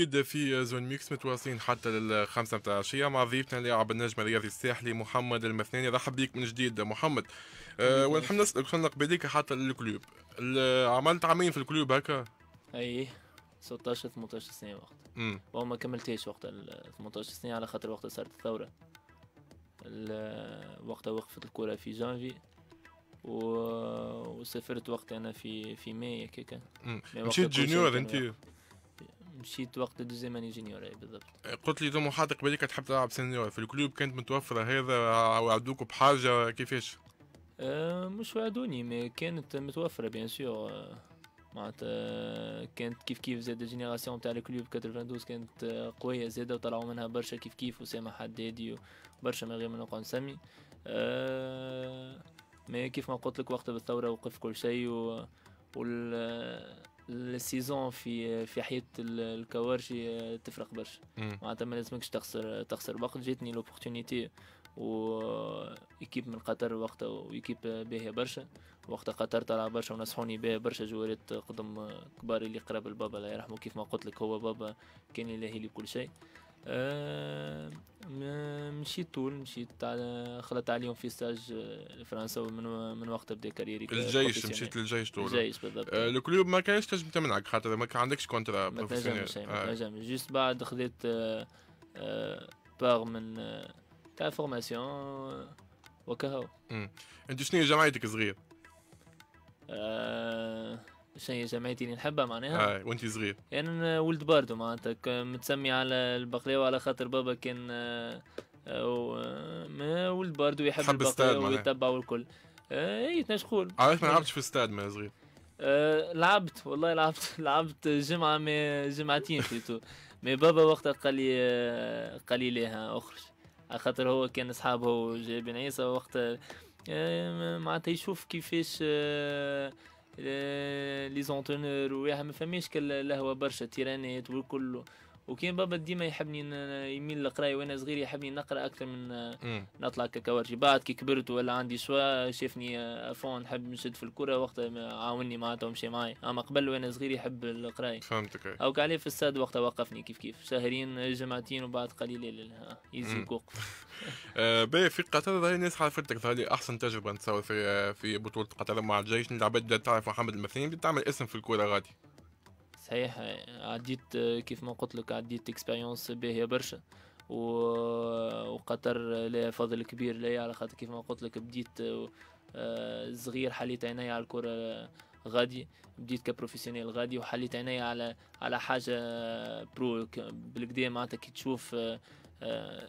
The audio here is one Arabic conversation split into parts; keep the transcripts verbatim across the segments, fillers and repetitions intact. جديد في زون ميكس متواصلين حتى للخمسة متاع العشية مع ضيفنا اللاعب النجم الرياضي الساحلي محمد المثناني. رحب بيك من جديد محمد. أه ونحب نسألك شنو قباليك حتى للكلوب، عملت عامين في الكلوب هكا؟ اي ستة عشر ثمانية عشر سنة وقت. امم وما كملتيش وقت ثمانية عشر سنة على خاطر وقت صارت الثورة، وقتها وقفت الكرة في جانفي وسافرت وقت انا في في ماي هكاك. مشيت جونيور انت؟ مشيت وقت الدوزيام اني جونيور بالضبط. قلت لي طموحاتك بالك تحب تلعب سنيور في الكلوب، كانت متوفرة هذا وعدوك بحاجة كيفاش؟ أه مش وعدوني مي كانت متوفرة بيان سور، معناتها كانت كيف كيف زاد الجينيراسيون تاع الكلوب اثنين وتسعين كانت قوية زادة وطلعوا منها برشا كيف كيف وسامح حدادي وبرشا من غير ما نبقى نسمي. أه مي كيف ما قلت لك وقت بالثورة وقف كل شيء و السيزون في في حياة الكوارشي تفرق برشا، معناتها ما لازمكش تخسر تخسر وقت. جاتني لوبورتونيتي و ايكيب من قطر وقتها وايكيب باهية برشا، وقتها قطر طلع برشا ونصحوني بها برشا جوارات قدم كبار اللي قراب البابا الله يرحمه، كيف ما قلت لك هو بابا كان يلاهي لي كل شيء. آه مشيت طول مشيت على خلطت عليهم في ستاج فرنسا ومن من وقت بدا كاريري الجيش، مشيت للجيش طول الجيش بالضبط. آه الكلوب ما كانش تنجم تمنعك خاطر ما عندكش كونترا بروفيسيونيل، ما تنجمش. جوست بعد خذيت آه آه باغ من آه تاع فورماسيون وكهو. امم انت شنو هي جمعيتك صغير؟ آه شنو هي جمعيتي اللي نحبها معناها؟ اي وانت صغير؟ يعني انا ولد باردو معناتها متسمي على البقلاوه على خاطر بابا كان آه آه ولد باردو يحب البقلاوه ويتبعوا الكل. آه اي تنشغول. علاش ما لعبتش في الستاد ما صغير؟ آه لعبت والله لعبت لعبت جمعه مي جمعتين فيتو مي بابا وقتها قال لي آه قال لي ليها اخرج على خاطر هو كان اصحابه وجاي بن عيسى وقت معناتها يشوف كيفاش لي زونتونور وياها ما فماش كاللهوى برشا تيرانات والكل، وكان بابا ديما يحبني يميل للقرايه وانا صغير يحبني نقرا اكثر من نطلع ككوارجي. بعد كي كبرت ولا عندي شوا شافني افون نحب نشد في الكره وقتها عاوني معناتها ومشي معايا، اما قبل وانا صغير يحب القرايه. فهمتك. او عليه في الساد وقتها وقفني كيف كيف شهرين جمعتين وبعد قليل يزيد وقف. باهي في قطر ظهر الناس حالفتك ظهر لي احسن تجربه نتصور في في بطوله قطر مع الجيش، العباد تعرف محمد المثناني بدات تعمل اسم في الكره غادي. صحيح عديت كيف ما قلت لك عديت اكسبيريونس باهيه برشا وقطر لها فضل كبير ليا على خاطر كيف ما قلت لك بديت صغير حليت عيني على الكره غادي، بديت كبروفيسيونيل غادي وحليت عيني على على حاجه برو بالكدا معناتها. كي تشوف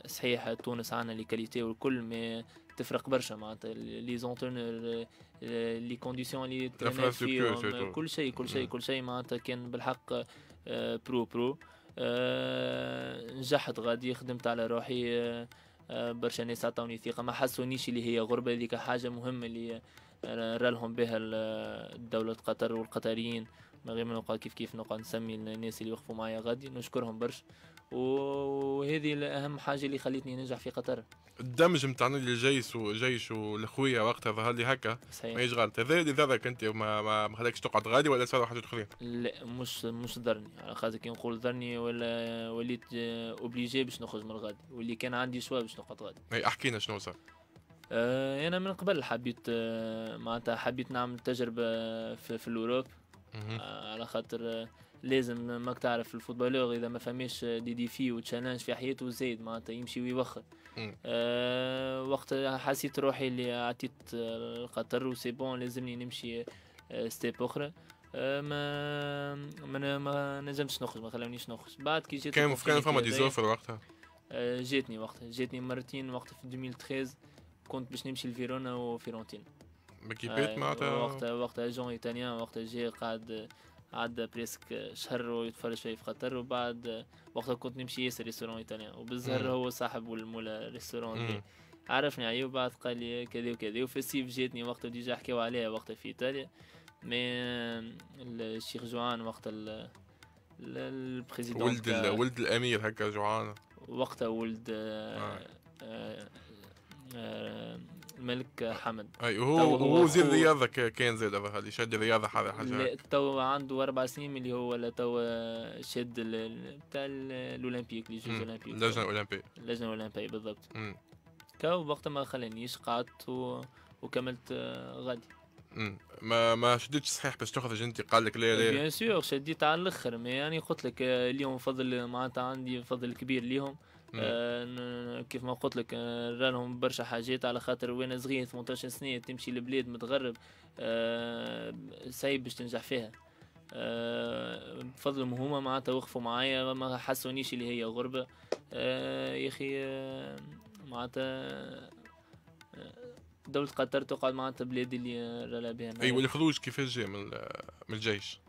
صحيح تونس عندنا لي كاليتي والكل مي تفرق برشا معناتها لي زونتونور لي كونديسيون اللي ترينات فيهم كل شيء كل شيء كل شيء معناتها كان بالحق برو برو. نجحت غادي خدمت على روحي برشا ناس عطاوني ثقة ما حسونيش اللي هي غربة، هذيك حاجة مهمة اللي رالهم بها دولة قطر والقطريين من غير ما نبقى كيف كيف نبقى نسمي الناس اللي وقفوا معايا غادي نشكرهم برشا، وهذه اهم حاجه اللي خلتني ننجح في قطر. الدمج نتاعنا الجيش وجيش والخويه وقتها ظهر لي هكا ماهيش غلط، هذا اللي ضرك انت ما ما خلاكش تقعد غادي ولا صاروا حاجات اخرين؟ لا مش مش ضرني على خاطر كي نقول ضرني ولا وليت اوبليجي باش نخرج من الغادي واللي كان عندي شوا باش نقعد غادي. احكي لنا شنو صار. أه انا من قبل حبيت معناتها حبيت نعمل تجربه في, في الاوروب على خاطر لازم ماك تعرف الفوتبولور اذا ما فماش دي ديفي وتشالنج في حياته زايد معناتها يمشي ويوخر. أه وقت حسيت روحي اللي عطيت القطر وسي بون لازمني نمشي ستيب اخرى. أه ما ما, ما نجمتش نخرج ما خلونيش نخرج. بعد كي جيت كان فما دي زوفر وقتها؟ أه جاتني وقتها جاتني مرتين وقت في ألفين وثلاطاش كنت باش نمشي لفيرونا وفيرونتينا. بكيبات معناتها وقتها وقتها جون ايطاليان وقتها جا قاعد عدى بريسك شهر ويتفرج شويه في قطر، وبعد وقتها كنت نمشي ياسر ريستورون ايطاليان وبالزهر هو صاحب المولا ريستورون عرفني عليه وبعد قال لي كذا وكذا. وفي السيف جاتني وقتها ديجا حكاو عليها وقتها في ايطاليا مي الشيخ جوعان وقتها البريزيدون ولد ولد الامير هكا جوعان وقتها ولد الملك حمد. اي هو هو وزير الرياضه كان زاد اللي شد الرياضه حاجه حاجه. تو عنده اربع سنين اللي هو ولا تو شد بتاع الاولمبيك اللي جوز اولمبيك. اللجنه الاولمبيه. اللجنه الاولمبيه بالضبط. تو وقت ما خلانيش قعدت و... وكملت غادي. امم ما ما شديتش صحيح باش تخرج انت قال لك لا لا؟ بيان سور شديت على الاخر، ما يعني قلت لك اليوم فضل معناتها عندي فضل كبير ليهم. آه كيف ما قلت لك آه رانهم برشا حاجات على خاطر وانا صغير ثمنطاش سنه تمشي لبلاد متغرب آه سايب باش تنجح فيها. آه بفضلهم هما معناتها وقفوا معايا ما حسونيش اللي هي غربه. آه يا اخي آه معناتها دولة قطر تقعد معناتها بلاد اللي رالا بها. اي والخروج كيفاش جا من الجيش؟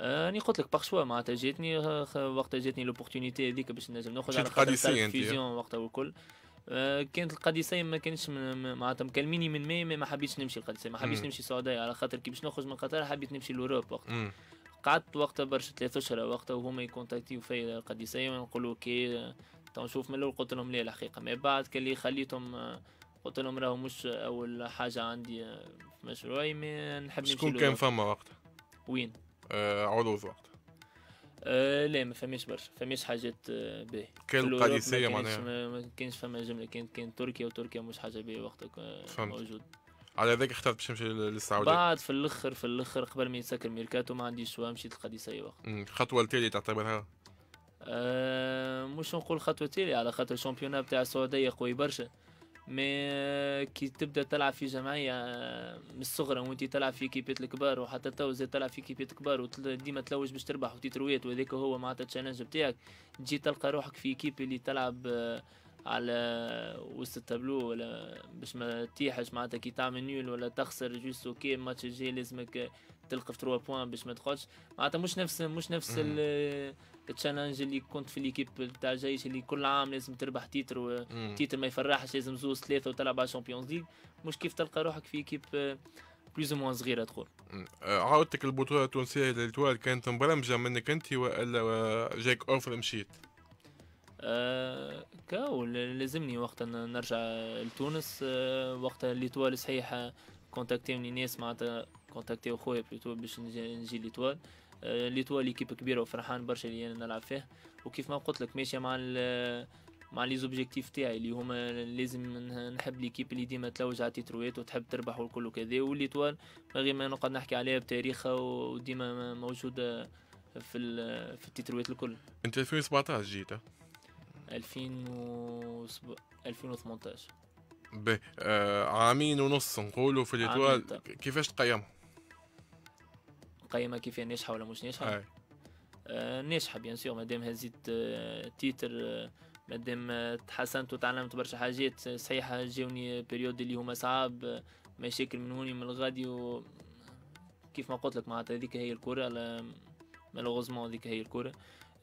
راني قلت لك بارشوا معناتها جاتني وقتها جاتني لوبورتونيتي هذيك باش نجم ناخذ على القادسية فيزيون وقتها والكل. كانت القادسية ما كانش معناتها مكلميني من ماي ما حبيتش نمشي القادسية، ما حبيتش نمشي السعودية على خاطر كي باش نخرج من قطر حبيت نمشي لأوروب وقتها. قعدت وقتها برشا ثلاث اشهر وقتها وهما يكونتاكتيو فيا القادسية ونقولوا اوكي نشوف. من الأول قلت لهم لا الحقيقة، من بعد كان اللي خليتهم قلت لهم راهو مش أول حاجة عندي في مشروعي ما نحب نمشي. شكون كان فما وقتها؟ وين؟ آه عروض وقتها؟ آه لا ما فماش برشا، فماش حاجات آه باهية. كان القادسية معناها؟ ما كانش فما جملة، كانت كانت تركيا وتركيا مش حاجة باهية وقتها آه موجود. على ذاك اخترت باش نمشي للسعودية؟ بعد في الأخر في الأخر قبل ما يتسكر ميركاتو ما عنديش شوا مشيت للقادسية وقتها. الخطوة التالية تعتبرها؟ آه مش نقول خطوة تالية على خاطر الشامبيونات بتاع السعودية قوي برشا. ما كي تبدا تلعب في جمعيه من الصغرى وانت تلعب في كيبات الكبار وحتى تو زاد تلعب في كيبات كبار وديما تلوج باش تربح وتترويت وهذاك هو معناتها التشالنج بتاعك. تجي تلقى روحك في كيب اللي تلعب على وسط التابلو ولا باش ما تيحش معناتها كي تعمل نيول ولا تخسر جوست اوكي الماتش الجاي لازمك تلقى في تلاتة بوان باش ما تقعدش معناتها مش نفس مش نفس التشالنج اللي كنت في ليكيب تاع الجيش اللي كل عام لازم تربح تيتر وتيتر ما يفرحش لازم زوز ثلاثه وتلعب على الشامبيونز ليغ. مش كيف تلقى روحك في كيب بلوز موان صغيره تقول. عاودتك البطوله التونسيه الليتوال كانت مبرمجه منك انت ولا جاك اوفر مشيت؟ آه كاو لازمني وقتها نرجع لتونس. آه وقتها الليتوال صحيح كونتاكتيوني ناس معناتها كونتاكتيو خويا بلوتو باش نجي الليتوال. آه الليتوال ليكيب كبيره وفرحان برشا اللي انا نلعب فيها وكيف ما قلت لك ماشيه مع مع لي زوبجيكتيف تاعي اللي هما لازم نحب ليكيب اللي ديما تلوج على تيترويات وتحب تربح والكل وكذا. والليتوال من غير ما نقعد نحكي عليها بتاريخها وديما موجوده في في التيترويات الكل. انت ألفين وسبعطاش جيت؟ ألفين وثمنطاش باهي. آه عامين ونص نقولوا في الليتوال كيفاش تقيمها؟ نقيمها كيف هي ناجحه ولا مش ناجحه؟ آه ناجحه بيان سور مادام هزيت آه تيتر آه مادام آه تحسنت وتعلمت برشا حاجات. صحيح جاوني بيريود اللي هما صعاب آه مشاكل من هوني من الغادي وكيف ما قلت لك معناتها هذيك هي الكره مالوغوزمون هذيك هي الكره.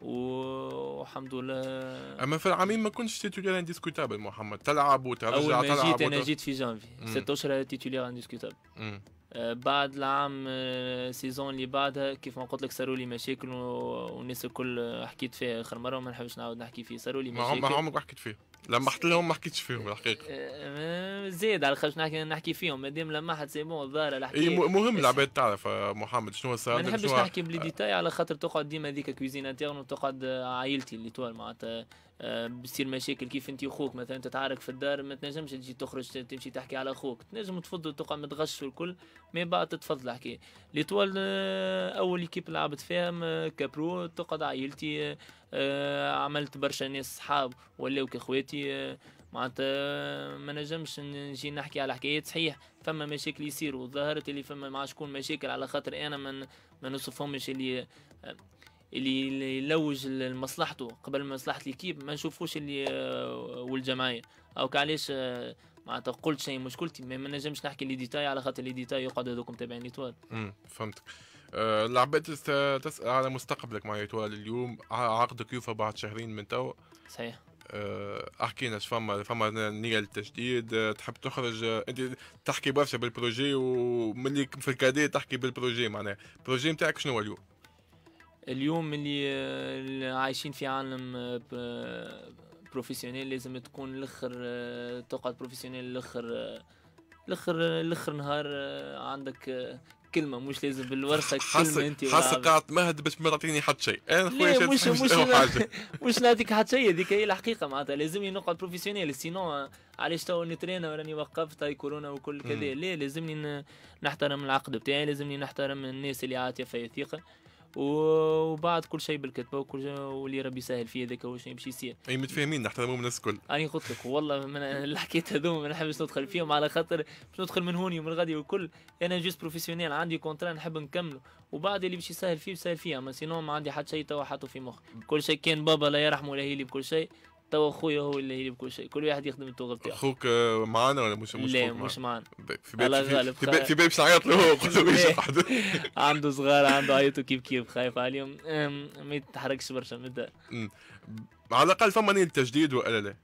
والحمد لله. اما في العامين ما كنتش تيتولير انديسكوتابل محمد، تلعب وترجع تلعب. اول ما جيت انا جيت في جانفي ستة اشهر تيتولير انديسكوتابل. آه بعد العام آه سيزون اللي بعدها كيف ما قلت لك صاروا لي مشاكل والناس الكل حكيت فيها اخر مره وما نحبش نعاود نحكي فيه. صاروا لي مشاكل ما عمرك حكيت فيه، لمحت لهم ما حكيتش فيهم الحقيقه. آه زيد على خاطر نحكي نحكي فيهم مادام لمحت سي بون الظاهره الحكايه. اي مهم العباد تعرف محمد شنو صار. ما نحبش نحكي بلي ديتاي على خاطر تقعد ديما هذيك كويزين انترن وتقعد عائلتي اللي طوال معناتها آه بتصير مشاكل. كيف انت وخوك مثلا تتعارك في الدار ما تنجمش تجي تخرج تمشي تحكي على اخوك، تنجم تفضل تقعد متغش والكل مي بعد تتفضل الحكايه. ليتوال آه اول ايكيب لعبت فيها كابرو تقعد عائلتي. آه عملت برشا ناس صحاب ولاو كاخواتي. آه معناتها ما نجمش نجي نحكي على حكايات. صحيح فما مشاكل يصيروا وظهرت اللي فما مع شكون مشاكل على خاطر انا ما نوصفهمش اللي آه اللي يلوج لمصلحته قبل مصلحه ليكيب ما نشوفوش اللي والجمعيه او كعلاش معناتها قلت شيء مشكلتي ما نجمش نحكي لي ديتاي على خاطر لي ديتاي يقعدوا هذوك متابعين ليتوال. امم فهمتك. العباد تسأل على مستقبلك مع الليتوال اليوم، عقدك يوفى بعد شهرين من توا. صحيح. احكينا اش فما فما نيه للتجديد، تحب تخرج انت تحكي برشا بالبروجي وملي في الكادي تحكي بالبروجي، معناها البروجي نتاعك شنو اليوم؟ اليوم اللي عايشين في عالم بروفيسيونيل لازم تكون الاخر تقعد بروفيسيونيل الاخر الاخر الاخر نهار عندك كلمه، مش لازم بالورقه كلمه انت حاسك قاعد مهد باش ما تعطيني حتى شيء. انا خويا مش مش حاجه مش نعطيك حتى شيء، هذيك هي الحقيقه معناتها لازمني نقعد بروفيسيونيل. سينو علاش تو نترينا وراني وقفت هاي كورونا وكل كذا؟ لا، لازمني نحترم العقد بتاعي، لازمني نحترم الناس اللي عاطيه فيا ثقه، وبعد كل شيء بالكتبه وكل شيء، واللي ربي يسهل فيه هذاك هو شيء باش يصير. اي متفاهمين نحترموهم الناس الكل. راني قلت لك والله من الحكايات هذوما ما نحبش ندخل فيهم، على خاطر باش ندخل من هوني ومن غادي وكل، انا جوست بروفيسيونيل عندي كونترا نحب نكمله، وبعد اللي باش يسهل فيه يسهل فيه، اما سينو ما عندي حتى شيء توا حاطه في مخي. كل شيء كان بابا لا يرحمه ولا هيلي بكل شيء، توا خويا هو اللي هيلي بكل شيء، كل واحد يخدم التوغل بتاعه. خوك معانا ولا مش مش لا مش معانا؟ في باب في باب ساعات له هو عنده صغار، عنده عيطوا كيف كيف، خايف عليهم ما يتحركش برشا من الدار. على الاقل فما نية تجديد ولا لا؟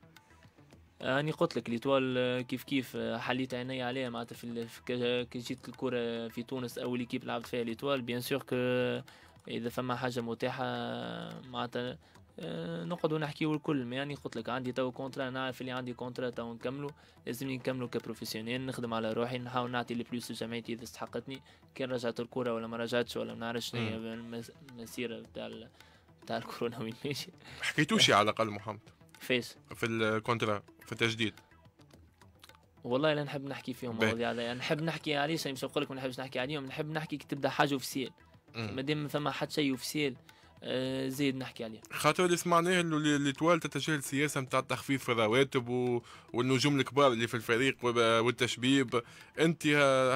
راني قلت لك الليتوال كيف كيف حليت عيني عليها معناتها في كي جيت الكره في تونس اول كيب لعبت فيها الليتوال، بيان سور كو اذا فما حاجه متاحه معناتها نقعدوا نحكيوا الكل. يعني قلت لك عندي تو كونترا، نعرف اللي عندي كونترا تو نكملوا، لازمني نكملوا كبروفيسيونيل، نخدم على روحي، نحاول نعطي البلوس لجمعيتي اذا استحقتني، كان رجعت الكره ولا ما رجعتش ولا ما نعرفش شنو هي المسيره بتاع بتاع الكورونا وين ماشي. حكيتوش على الاقل محمد فاش في الكونترا في التجديد؟ والله لا نحب نحكي فيهم مواضيع عليها، نحب نحكي عليه شيء مش نقول لك ما نحبش نحكي عليهم، نحب نحكي كي تبدا حاجه اوفيسيال، مادام ما فما حتى شيء اوفيسيال زيد نحكي عليه. خاطر اللي سمعناه الليتوال تتجاهل سياسه نتاع تخفيف الرواتب و... والنجوم الكبار اللي في الفريق والتشبيب، انت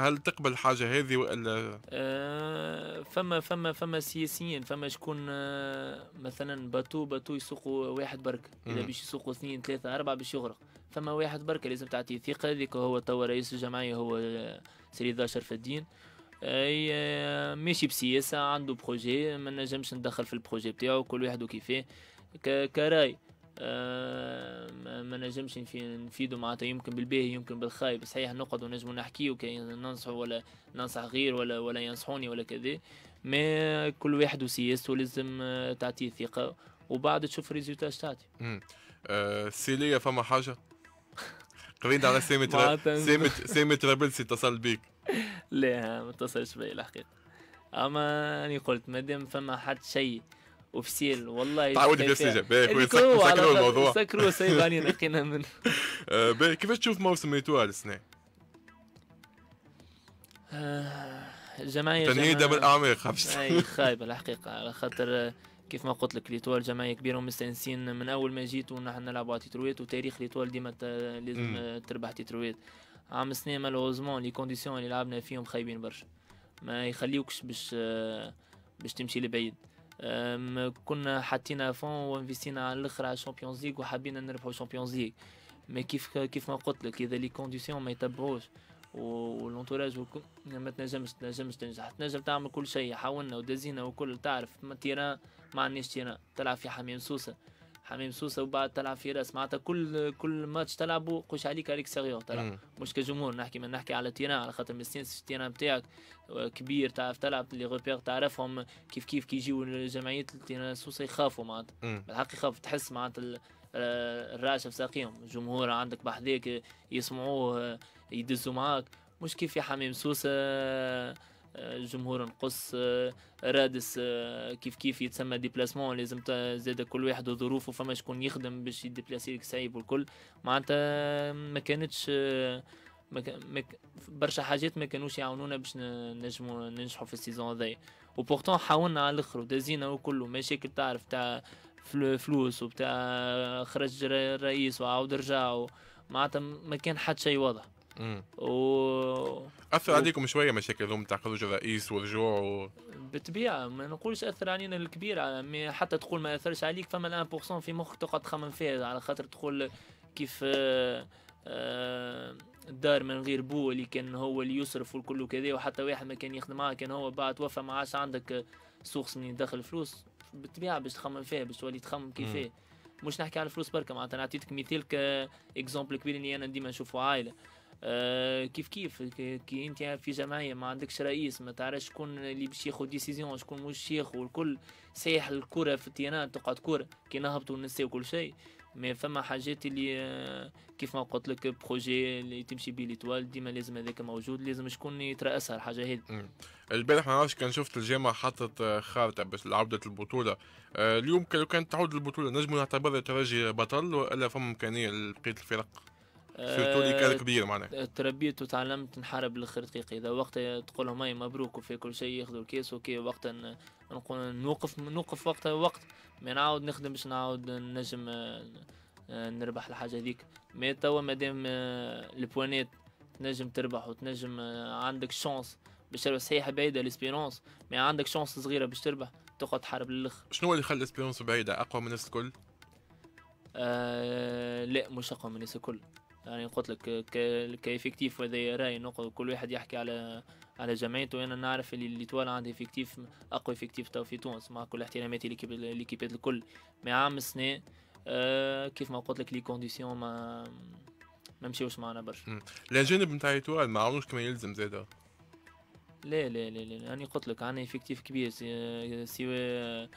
هل تقبل حاجه هذه ولا؟ آه فما فما فما سياسيين، فما شكون آه مثلا باتو باتو يسوقوا واحد بركه، اذا باش يسوقوا اثنين ثلاثه اربعه باش يغرق، فما واحد بركه لازم تعطيه ثقه، هذيك هو توا رئيس الجمعيه هو سيدي داشر في الدين، ماشي بسياسه، عنده بروجي ما نجمش ندخل في البروجي بتاعو، كل واحد وكيفاه. كراي ما نجمش نفيدو معناتها، يمكن بالباهي يمكن بالخايب، صحيح نقعد ونجمو نحكيو ننصحو ولا ننصح غير ولا ولا ينصحوني ولا كذا، ما كل واحد وسياسته، لازم تعطيه ثقه وبعد تشوف الريزولتا اش تعطي. أه سيليا فما حاجه قرينا على سامي سامي سامي ترابلسي اتصل بيك؟ لا ما اتصلش بيا الحقيقه، اما انا قلت مادام فما حد شيء اوفيسيال والله تعاود بلا سجل سكروا الموضوع، سكروا سايب علينا لقينا من باهي. كيفاش تشوف موسم الليتوال السنه؟ جمعيه تنهيده بالاعماق خايبه الحقيقه، على خاطر كيف ما قلت لك الليتوال جمعيه كبيره ومستانسين من اول ما جيت، ونحن نلعبوا على تيترويت، وتاريخ الليتوال ديما لازم تربح تيترويت. عام السنه مالوغوزمون لي كونديسيون اللي لعبنا فيهم خايبين برشا، ما يخليوكش باش باش تمشي لبعيد. كنا حاطين فون وانفيستينا على الاخر على الشامبيونز ليغ وحابين نربحوا الشامبيونز ليغ، ما كيف كيف ما قلت لك اذا لي كونديسيون ما يتبعوش والانتوراج ما تنجمش تنجمش تنجح. تنجم تعمل كل شيء، حاولنا ودزينا وكل، تعرف تيران ما عندناش تيران، تلعب في حمام سوسه حمام سوسه وبعد تلعب في راس معناتها، كل كل ماتش تلعبه قش عليك عليك سيغيور تلعب، مش كجمهور نحكي، ما نحكي على تيران على خاطر ما تنساش التيران بتاعك كبير، تعرف تلعب لي غوبير تعرفهم كيف كيف كي يجيو الجمعيات التيران سوسه يخافوا معناتها بالحق، يخافوا تحس معناتها الراشة في ساقيهم، الجمهور عندك بحذاك يسمعوه يدزوا معاك، مش كيف في حمام سوسه الجمهور نقص رادس كيف كيف يتسمى ديبلاسمون، لازم زاد كل واحد وظروفه، فما شكون يخدم باش يديبلاسيك صعيب والكل معناتها، ما كانتش برشا حاجات ما كانوش يعاونونا باش نجمو ننجحوا في السيزون هذايا، وبورتون حاولنا على الاخر ودازينا وكله، مشاكل تعرف تاع فلوس وبتاع خرج الرئيس وعاود رجع معناتها، ما كان حتى شيء واضح. و اثر و... عليكم شويه مشاكل ذوم تاع خروج الرئيس ورجوع و... بالطبيعه ما نقولش اثر علينا الكبير، حتى تقول ما اثرش عليك، فما واحد بالمية في مخك تقعد تخمم فيها، على خاطر تقول كيف آآ آآ الدار من غير بو اللي كان هو اللي يصرف والكل وكذا، وحتى واحد ما كان يخدم معاه كان هو بعد توفى ما عادش عندك سوق من يدخل فلوس، بالطبيعه باش تخمم فيها باش تولي تخمم كيفاه. مش نحكي على الفلوس بركه، معناتها نعطيتك مثال كاكزومبل كبير اللي انا ديما نشوفه عائله. أه كيف كيف كي انت في جمعيه ما عندكش رئيس، ما تعرفش شكون اللي باش ياخذ ديسيزيون شكون مش شيخ والكل، سايح الكره في التيران تقعد كره كي نهبطوا وننساو كل شيء. مي فما حاجات اللي كيف ما قلت لك بروجي اللي تمشي بيه ليتوال ديما لازم هذاك موجود، لازم شكون يترأسها الحاجه هذه. البارح ما نعرفش كان شفت الجامعه حاطت خارطه باش لعوده البطوله. أه اليوم لو كانت تعود البطوله نجموا نعتبر الترجي بطل ولا فما امكانيه لبقيه الفرق؟ سيرتو اللي كان كبير معناها. تربيت وتعلمت نحارب لخر دقيقه، اذا وقتها تقول لهم هاي مبروك وفي كل شيء ياخذوا الكيس اوكي، وقتها نقول نوقف نوقف وقتها وقت ما نعاود نخدم باش نعاود نجم نربح الحاجه هذيك. مي توا مادام البوانات تنجم تربح وتنجم عندك شانس باش تربح، صحيح بعيده الاسبيرونس مي عندك شانس صغيره باش تربح، تقعد تحارب للاخر. شنو اللي خلى الاسبيرونس بعيده؟ اقوى من الناس الكل؟ آه لا مش اقوى من الناس الكل، يعني قلت لك كايفكتيف وهذا راي نقول كل واحد يحكي على على جمعيته، وانا نعرف اللي الليتوال عنده افكتيف اقوى افكتيف تو في تونس مع كل احتراماتي ليكيبات الكل. مع عام السنه آه كيف ما قلت لك لي كونديسيون ما ما مشيوش معنا برشا. الجانب نتاع الليتوال ما عاونوش كما يلزم زاده؟ لا لا لا لا يعني قلت لك عندنا افكتيف كبير سواء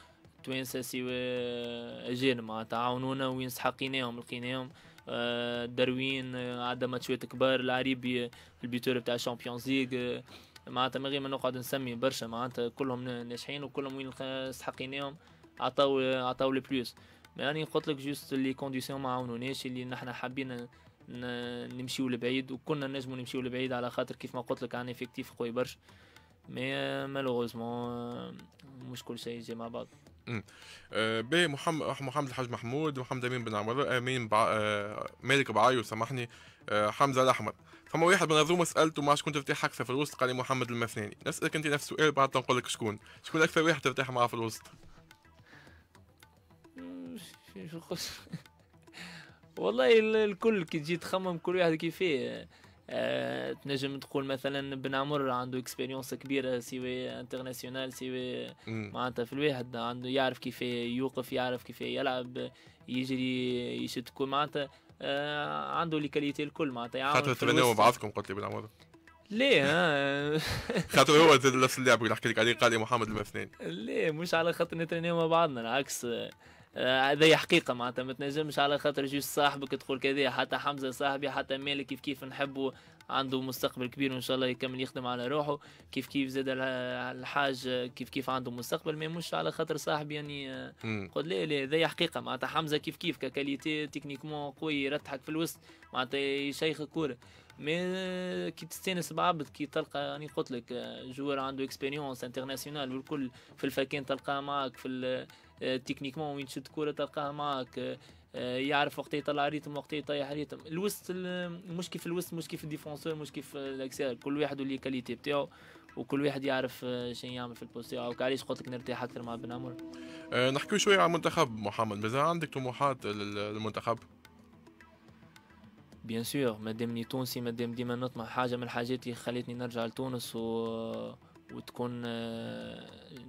توانسه سواء اجانب، معناتها عاونونا وين سحقيناهم لقيناهم. دروين عدا ماتشات كبار، العريبي البيتور بتاع الشامبيونز ليغ، معناتها من غير ما نقعد نسمي برشا معناتها كلهم ناجحين وكلهم وين استحقيناهم عطاو عطاو لي بلوس. يعني قلت لك جوست لي كونديسيون ما عاونوناش اللي نحنا حابين نمشيو لبعيد، وكنا نجمو نمشيو لبعيد على خاطر كيف ما قلت لك عن افكتيف قوي برشا، مي مالوغوزمون مش كل شيء يجي مع بعض. باهي محمد محمد الحاج محمود، محمد امين بن عمر، امين بع... مالك بعايو سامحني، حمزه الاحمر. فما واحد من هذوما سالته مع شكون ترتاح اكثر في الوسط، قال لي محمد المثناني. نسالك انت نفس السؤال بعد نقول لك شكون شكون اكثر واحد ترتاح معاه في الوسط؟ والله الكل كي تجي تخمم كل واحد كيفاه. أه تنجم تقول مثلا بن عمر عنده اكسبيريونس كبيره سواء انترناسيونال سواء معناتها في الواحد عنده يعرف كيف يوقف يعرف كيف يلعب يجري يشد معناتها أه عنده لي كاليتي الكل معناتها. خاطر تبناو بعضكم قلت لي بن عمر؟ ليه خاطر هو نفس اللعب اللي حكي لك عليه قال لي محمد المثناني. ليه مش على خاطر نترناو مع بعضنا، العكس هذه حقيقه معناتها ما تنجمش على خاطر جوج صاحبك تقول كذا. حتى حمزه صاحبي حتى مالك كيف كيف نحبه عنده مستقبل كبير وان شاء الله يكمل يخدم على روحه، كيف كيف زاد الحاج كيف كيف عنده مستقبل، ما مش على خاطر صاحبي يعني قلت لا لا هذه حقيقه معناتها. حمزه كيف كيف ككاليتي تكنيكمون قوي يرتحك في الوسط معناتها يشيخ الكوره، مي كي تستانس بعبد كي تلقى يعني قلت لك جوار عنده اكسبيريونس انترناسيونال والكل في الفاكين تلقاه معك في تكنيكمون وين تشد كوره تلقاها معاك، يعرف وقت يطلع ريتم وقت يطيح ريتم. الوسط مش كيف الوسط مش كيف الديفونسور مش كيف الاكسير، كل واحد واللي كاليتي بتاعه وكل واحد يعرف شنو يعمل في البوست تاعو. علاش قلت لك نرتاح اكثر مع بن عمر. أه نحكيو شويه على المنتخب محمد، مازال عندك طموحات للمنتخب؟ بيان سور مادامني تونسي مادام ديما نطمح، حاجه من الحاجات اللي خلتني نرجع لتونس و وتكون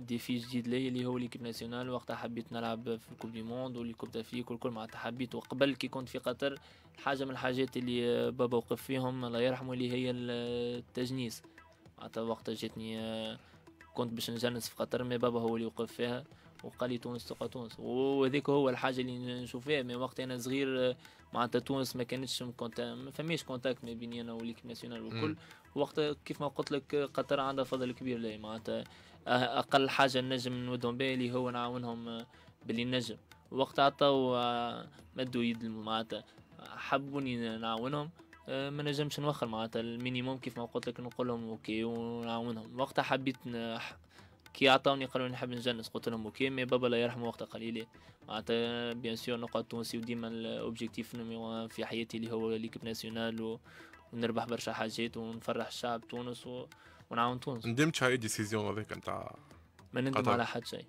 ديفي جديد لي اللي هو ليكيب ناسيونال. وقتها حبيت نلعب في الكوب دو موندي والكوب دافريك والكل معناتها حبيت، وقبل كي كنت في قطر حاجه من الحاجات اللي بابا وقف فيهم الله يرحمه اللي هي التجنيس معناتها. وقتها جاتني كنت باش نجنس في قطر مي بابا هو اللي وقف فيها وقال لي تونس تبقى تونس، وهذاك هو الحاجه اللي نشوف فيها. من وقت انا صغير معناتها تونس ما كانتش ما فماش كونتاكت ما بيني انا وليكيب ناسيونال والكل. وقتها كيف ما قلت لك قطر عندها فضل كبير لي معناتها، اقل حاجه نجم نودهم بها اللي هو نعاونهم باللي نجم. وقتها عطاو مدوا يد معناتها حبوني نعاونهم، ما نجمش نوخر معناتها المينيموم كيف ما قلت لك نقول لهم اوكي ونعاونهم. وقتها حبيت كي عطاوني قالوا نحب نجنس قلت لهم اوكي، مي بابا الله يرحمه وقتها قال لي معناتها بيان سور نقعد تونسي وديما الاوبجيكتيف نميو في حياتي اللي هو ليكيب ناسيونال ونربح برشا حاجات ونفرح الشعب تونس و... ونعاون تونس. ندمتش على الديسيزيون هذيك نتاع؟ ما ندم على حد شيء،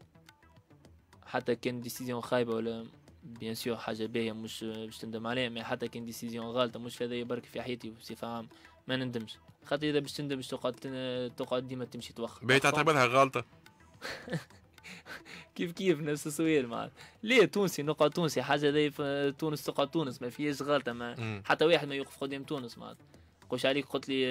حتى كان ديسيزيون خايبه ولا بيان سور حاجه باهيه مش باش تندم عليها، مي حتى كان ديسيزيون غالطه مش هذايا برك في حياتي بصفه عامه ما نندمش، خاطر اذا باش تندم باش تقعد تقعد ديما تمشي توخر. باهي تعتبرها غالطه؟ كيف كيف نفس السؤال معناتها، ليه تونسي نقعد تونسي حاجه هذايا في تونس تقعد تونس ما فيهاش غالطه، ما حتى واحد ما يوقف قدام تونس معناتها. قولش عليك قلت لي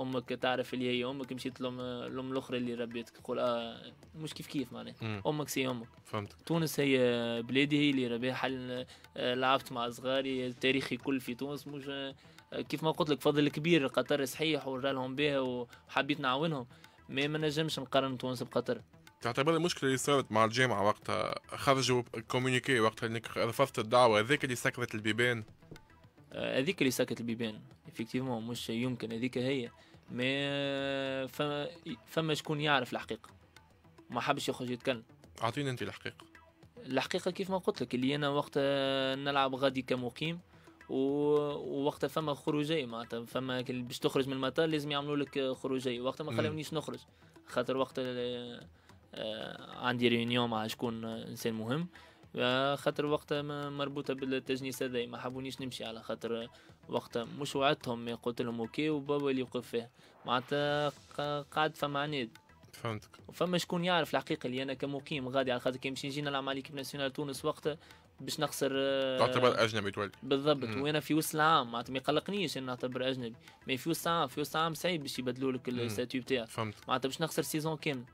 امك تعرف اللي هي امك، مشيت لام الام الاخرى اللي ربيتك، قول اه مش كيف كيف معناها، امك سي امك. فهمت. تونس هي بلادي، هي اللي ربيها حل، لعبت مع صغاري، تاريخي كل في تونس، مش كيف ما قلت لك فضل كبير قطر صحيح ورالهم بها وحبيت نعاونهم، ما نجمش نقارن تونس بقطر. تعتبر المشكله اللي صارت مع الجامعه وقتها، خرجوا كومونيكي وقتها انك رفضت الدعوه، هذيك اللي سكرت البيبان. هذيك اللي سكت البيبان افكتيفمون مش يمكن هذيك هي، ما فما فما شكون يعرف الحقيقه ما حبش يخرج يتكلم. اعطيني انت الحقيقه. الحقيقه كيف ما قلت لك اللي انا وقتها نلعب غادي كمقيم، ووقتها فما خروجي معناتها، فما باش تخرج من المطار لازم يعملوا لك خروجي، وقتها ما خلونيش نخرج خاطر وقتها عندي ريونيون مع شكون انسان مهم، خاطر وقتها مربوطه بالتجنيس هذايا، ما حبونيش نمشي على خاطر وقتها مش وعدتهم، قلت لهم اوكي وبابا اللي وقف فيها معناتها، قعد فما عناد. فهمتك. وفما شكون يعرف الحقيقه اللي انا كمقيم غادي على خاطر كي نمشي نجي نلعب مع ليكيب ناسيونال تونس وقتها باش نخسر. تعتبر اجنبي تولي بالضبط. مم. وانا في وسط العام معناتها ما يقلقنيش ان نعتبر اجنبي، مي في وسط العام في وسط العام صعيب باش يبدلوا لك الستاتيو بتاعك معناتها، باش نخسر سيزون كامل.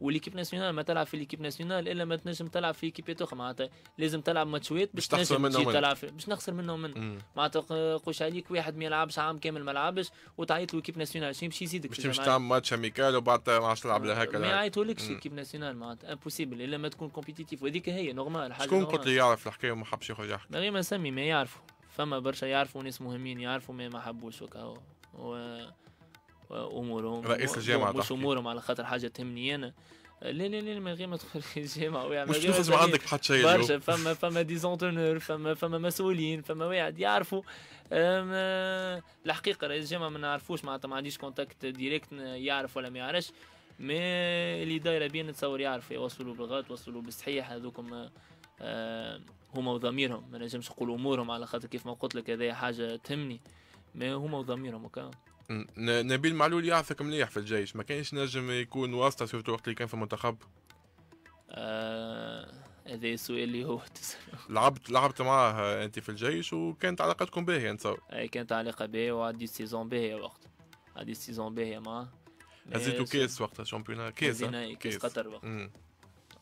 والليكيب ناسيونال ما تلعب في ليكيب ناسيونال الا ما تنجم تلعب في ليكيبات اخرى معناتها، لازم تلعب ماتشوات باش تنجم تجي تلعب باش نخسر منهم من معناتها. قولش عليك واحد ما يلعبش عام كامل ما لعبش وتعيط له ليكيب ناسيونال شنو باش يزيدك؟ باش تمشي تعمل ماتش اميكال وبعد ما عادش تلعب لهاك ما يعيطولكش ليكيب ناسيونال معناتها امبوسيبل الا ما تكون كومبيتيتيف، وهذيك هي نورمال حاجه. شكون قلت لي يعرف الحكايه وما حبش يخرج يحكي؟ من غير ما نسمي، ما يعرفوا فما برشا يعرفوا ناس مهمين يعرفوا ما ما حبوش هكا امورهم. رئيس الجامعه مش امورهم على خاطر حاجه تهمني انا، لا لا لا من غير ما تدخل الجامعه مش لازم عندك حد شيء برشا، فما فما ديزونتونور، فما فما مسؤولين، فما واحد يعرفوا الحقيقه. رئيس الجامعه ما نعرفوش معناتها، ما عنديش كونتاكت ديريكت يعرف ولا ما يعرفش، ما اللي دايره بيه نتصور يعرف، يوصلوا بالغلط وصلوا بالصحيح، هذوكم هما وضميرهم، ما نجمش نقول امورهم على خاطر كيف ما قلت لك هذه حاجه تهمني، ما هما وضميرهم هكا. نبيل معلول يعرفك مليح في الجيش، ما كانش نجم يكون واسطه سورتو وقت اللي كان في المنتخب؟ آه هذا السؤال اللي هو تسأله. لعبت لعبت معاه انت في الجيش وكانت علاقتكم باهيه نتصور. اي كانت علاقه باهيه وعندي سيزون باهيه وقت، عندي سيزون باهيه معاه. هزيتو كاس وقتها شامبيونات كاس كاس قطر وقتها.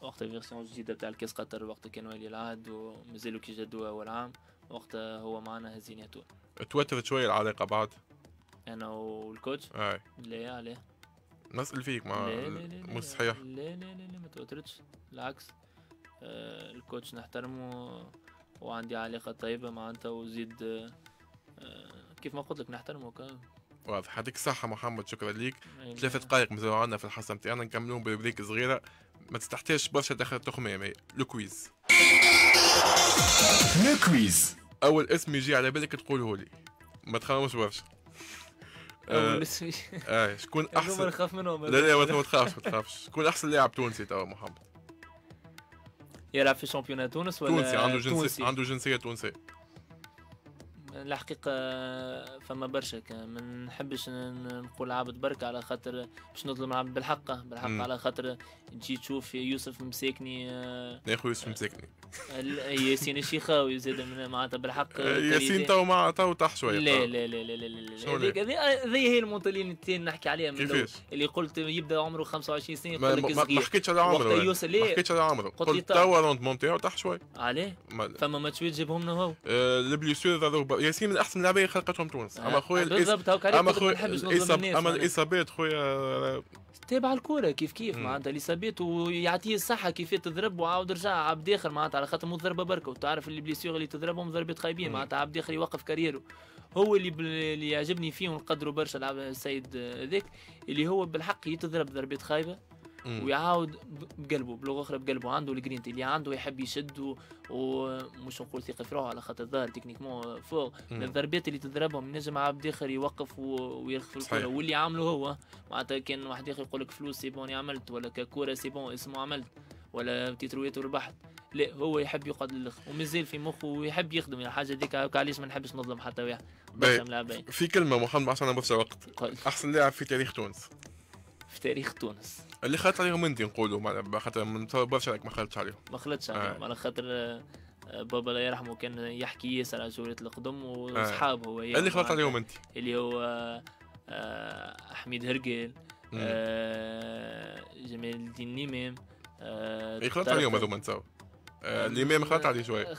وقتها فيرسيون جديده تاع الكاس قطر وقتها كان ولي العهد ومازالوا كي جدوها أول عام، وقتها هو معنا هزينا تونس. توترت شويه العلاقه بعد؟ انا والكوتش؟ اي. لا علاه؟ نسأل فيك ما مش صحيح. لا لا لا ما توترتش بالعكس، آه الكوتش نحترمه وعندي علاقه طيبه معناتها، وزيد آه كيف ما قلت لك نحترمه كان. واضح. يعطيك الصحه محمد، شكرا ليك. ثلاث دقائق مازالوا عندنا في الحصه نتاعنا، نكملوهم بريك صغيره ما تستحتاجش برشا تخمام. لو كويز. لو كويز. اول اسم يجي على بالك تقوله لي، ما تخممش برشا. أول اسم اه شكون احسن؟ نخاف منهم. لا لا ما تخافش ما تخافش. شكون احسن لاعب تونسي توا محمد؟ يلعب في شامبيونات تونس ولا تونسي؟ عنده جنسية عنده جنسية تونسية. الحقيقة فما برشا، ما نحبش نقول عابد بركة على خاطر باش نظلم عابد بالحق بالحق م. على خاطر تجي تشوف يوسف مساكني ناخو يوسف مساكني ياسين الشيخة زاد معناتها بالحق ياسين تو مع تو تحت شوية. لا لا لا لا لا لا هي المنطلين اللي نحكي عليها من الأول اللي قلت يبدا عمره خمسة وعشرين سنة. ما, ما حكيتش على عمره ما حكيتش على عمره قلت توا روندمون نتاعو تحت شوية. علاه؟ فما ماتشات جابهم لنا هو البليسيور هذوك. ياسين من احسن اللاعبين خلقتهم تونس. اما خويا بالضبط هاكا عليك، اما خويا اما الاصابات خويا تابع الكوره كيف كيف معناتها الاصابات، ويعطيه الصحه كيف تضرب وعاود رجع عبد اخر معناتها على خاطر مو ضربه بركه، وتعرف اللي بليسيور اللي تضربهم ضربات خايبين معناتها عبد اخر يوقف كاريره. هو اللي اللي يعجبني فيه ونقدره برشا لعب السيد هذاك اللي هو بالحق يتضرب ضربات خايبه ويعاود بقلبه بلغه اخرى بقلبه، عنده الجرينت اللي عنده يحب يشد، ومش نقول ثقه في روحه على خاطر الظاهر تكنيكمون فوق الضربات اللي تضربهم نجم عبد اخر يوقف ويرخف الكره، واللي عامله هو معناتها كان واحد اخر يقول لك فلوس سي بون عملت ولا ككوره سي بون اسمه عملت ولا تيترويات وربحت، لا هو يحب يقعد للاخر ومازال في مخه ويحب يخدم يا حاجه هذيك، علاش ما نحبش نظلم حتى واحد. في كلمه محمد عصام بوفس وقت احسن لاعب في تاريخ تونس، في تاريخ تونس اللي خلطت عليهم انت نقولوا معناها خاطر برشا ما خلطتش عليهم، ما خلطتش عليهم على خاطر بابا الله يرحمه كان يحكي ياسر على جولة القدم واصحابه هو اللي خلطت عليهم انت، اللي هو حميد هرجل آه جميل الدين ميم آه يخلط عليهم هذوما آه نتاعو اللي ميم خلط عليه شويه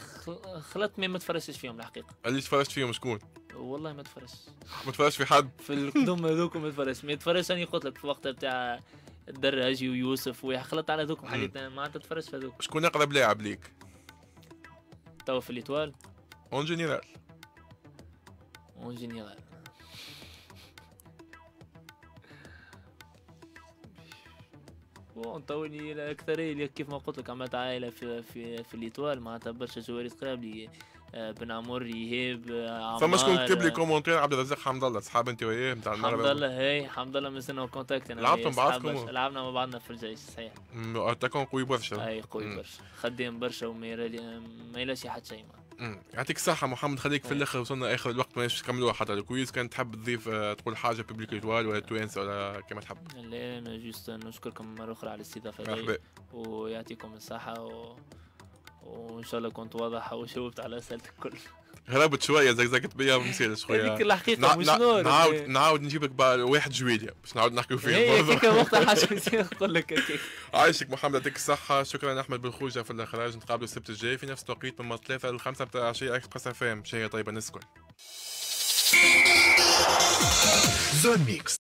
خلط ميم ما تفرجتش فيهم الحقيقه. اللي تفرجت فيهم شكون؟ والله ما تفرجتش ما تفرجتش في حد في القدم هذوك ما تفرجتش ما تفرجتش راني قلت لك في وقتها تاع الدراجي ويوسف وخلط على هذوك حليت ما تفرجتش في هذوك. شكون اقرب لاعب ليك؟ توا في الليتوال؟ اون جينيرال اون جينيرال ونطوني الاكثريه كيف ما قلت لك عملت عائله في في في الليتوال معناتها برشا جواري تقراب لي بن عمور ايهاب عمار. فما شكون كتب لي كومونتير؟ عبد الرزاق حمد الله صحاب انت وياه نتاع المغرب؟ حمد الله هاي حمد الله مازلنا كونتاكت انا لعبتوا مع بعضكم؟ لعبنا مع بعضنا في الجيش صحيح. اتاكون قوي برشا اي قوي برشا خدام برشا وما يرالي ما يلاش حتى شيء. يعطيك الصحة محمد خليك في الاخر وصلنا اخر الوقت ماناش نكملوها حتى الكويز، كان تحب تضيف تقول حاجة بيبليك ايتوال ولا توانسة ولا كما تحب. لا انا جوست نشكركم مرة أخرى على الاستضافة ويعطيكم الصحة و... وان شاء الله كنت واضح وجاوبت على اسئلتك الكل. هربت شوية زكزكت بيا ما مصيرش خويا. هذيك الحقيقة مش نور. نعاود نعاود نجيبك واحد جويليا باش نعاود نحكيو فيه. هي هذيك وقت حاجة نقول لك هكاك. عايشك محمد يعطيك الصحة، شكرا أحمد بالخوجة في الإخراج، نتقابلوا السبت الجاي في نفس التوقيت من ثلاثة ل خمسة متاع العشية إكسبريس إف إم، شهية طيبة الناس الكل. زون ميكس.